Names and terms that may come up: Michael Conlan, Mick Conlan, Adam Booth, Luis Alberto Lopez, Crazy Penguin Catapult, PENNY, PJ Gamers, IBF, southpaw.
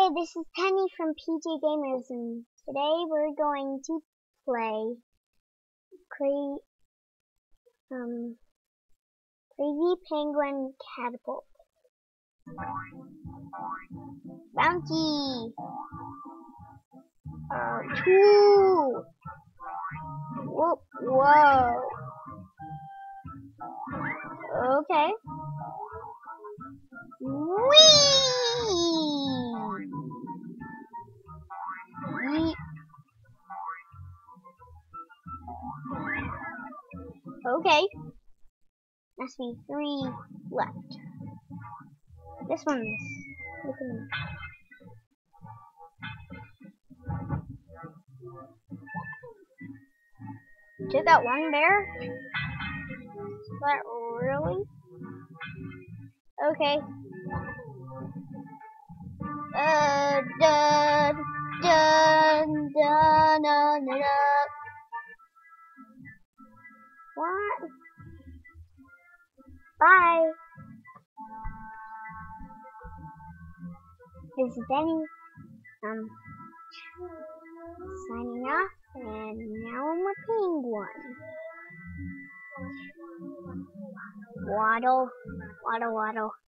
Hey, this is Penny from PJ Gamers, and today we're going to play Crazy Penguin Catapult. Bounty! Two! Whoa! Okay. Whee! Okay. Must be 3 left. This one's looking. Did that one bear? Is that really? Okay. What? Bye. This is Penny. Signing off, and now I'm a penguin. Waddle, waddle, waddle.